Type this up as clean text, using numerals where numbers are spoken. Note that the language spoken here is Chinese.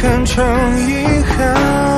看成遗憾。